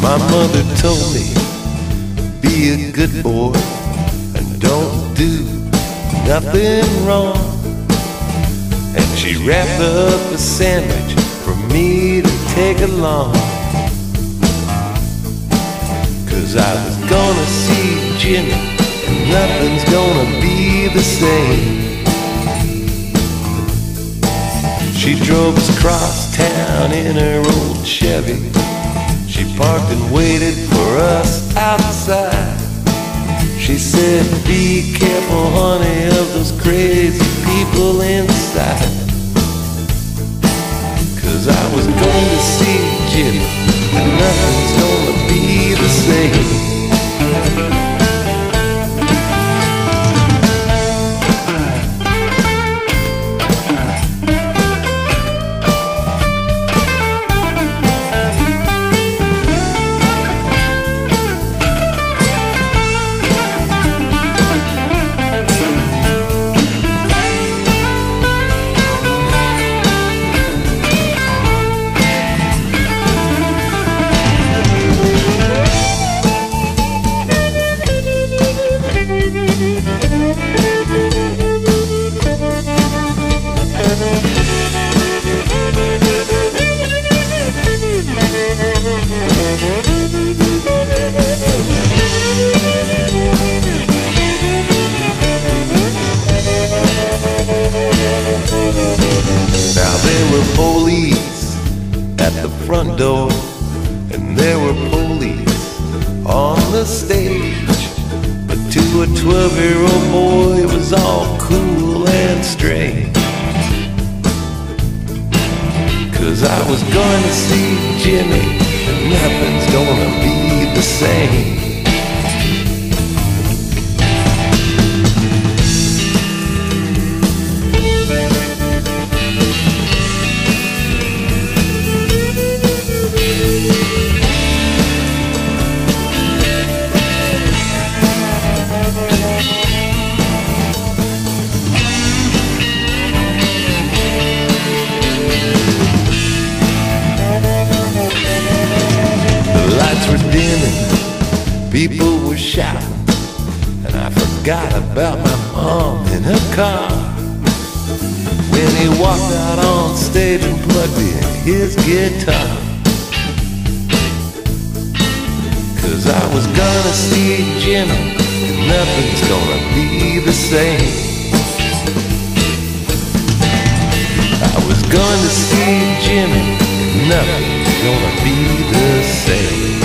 My mother told me, be a good boy and don't do nothing wrong. And she wrapped up a sandwich for me to take along, 'cause I was gonna see Jimi and nothing's gonna be the same. She drove us across town in her old Chevy. She parked and waited for us outside. She said, be careful, honey, of those crazy people inside, 'cause I was going to see Jimi and nothing's gonna be the same. Now there were police at the front door, and there were police on the stage, but to a 12-year-old boy it was all cool and strange, 'cause I was going to see Jimi and nothing's gonna be the same. People were shouting, and I forgot about my mom in her car when he walked out on stage and plugged in his guitar, 'cause I was gonna see Jimi and nothing's gonna be the same. I was gonna see Jimi and nothing's gonna be the same.